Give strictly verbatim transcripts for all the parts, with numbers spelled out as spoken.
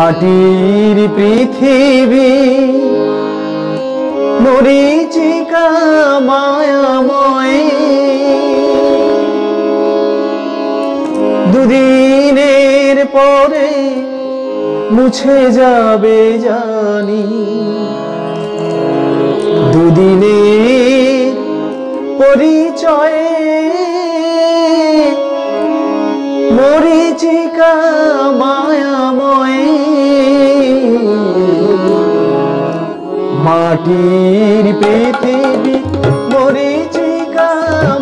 মাটির পৃথিবী মরিচিকা মায়াময় দুদিনের পরে মুছে যাবে জানি দুদিনের পরিচয়ে মরিচিকা মায়াময় মাটির পৃথিবী মরিচিকা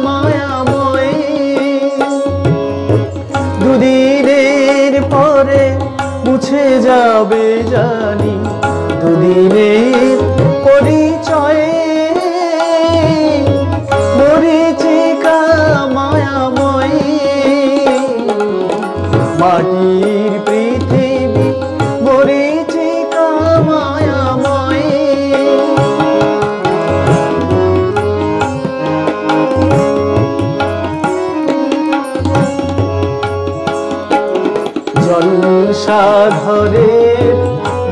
মায়াময় দুদিনের পরে মুছে যাবে জানি দুদিনের পরিচয়ে মরিচিকা মায়াময় মাটির পৃথিবী মরিচিকা মায়াময় জলসাঘরে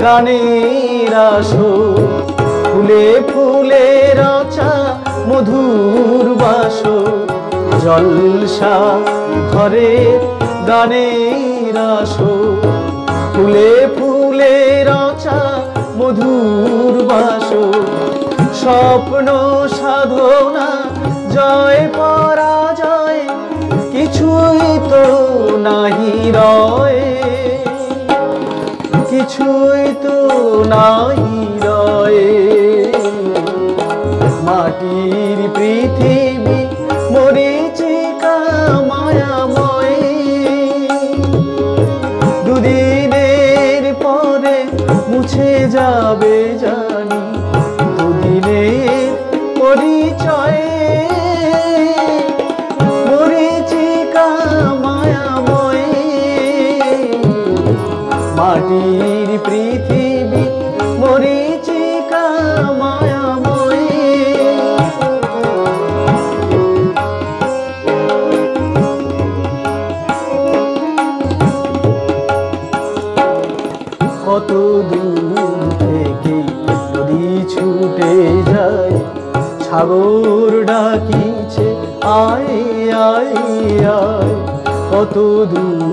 গানের আসর ফুলে ফুলে রচা মধুর বাসর জলসাঘরে গানের আসর ফুলে ফুলে রচা মধুর বাসর স্বপ্ন সাধনা জয় পরাজয় কিছুই তো নাহি রয় কিছুই তো নাহি রয়ে মাটির পৃথিবী মরিচিকা মায়াময় দুদিনের পরে মুছে যাবে জানি দুদিনের পরিচয়ে মরিচিকা মায়াময় মাটির পৃথিবী মরিচিকা মায়াময় কত দূর থেকে নদী ছুটে যায় সাগর ডাকিছে আয় আয় আয় কত দূর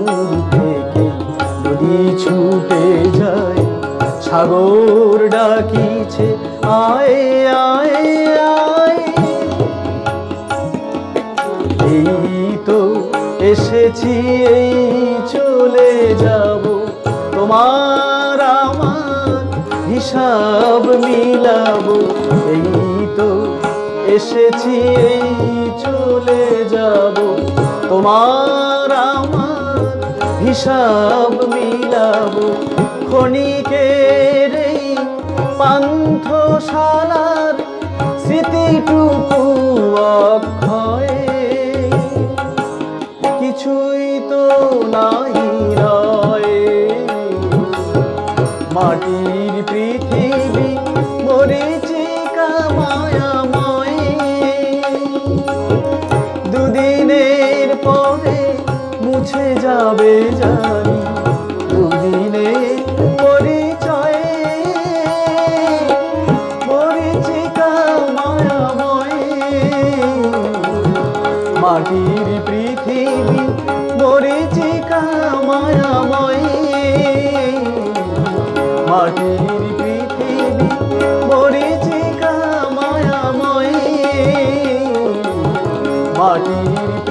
থেকে নদী ছুটে যায় সাগর ডাকিছে আয় আয় আয় এই তো এসেছি এই চলে যাব তোমার আমার হিসাব মিলাবো এই তো এসেছি এই চলে যাব তোমার আমার হিসাব মিলাবো ক্ষণিকের এই পান্থশালার স্মৃতিটুকু অক্ষয় কিছুই তো নাহি রয়ে মাটির পৃথিবী মরিচিকা মায়াময় দুদিনের পরে মুছে যাবে জানি দুদিনের মাটির পৃথিবী মরিচিকা মায়াময় মাটির পৃথিবী মরিচিকা মায়াময় মাটির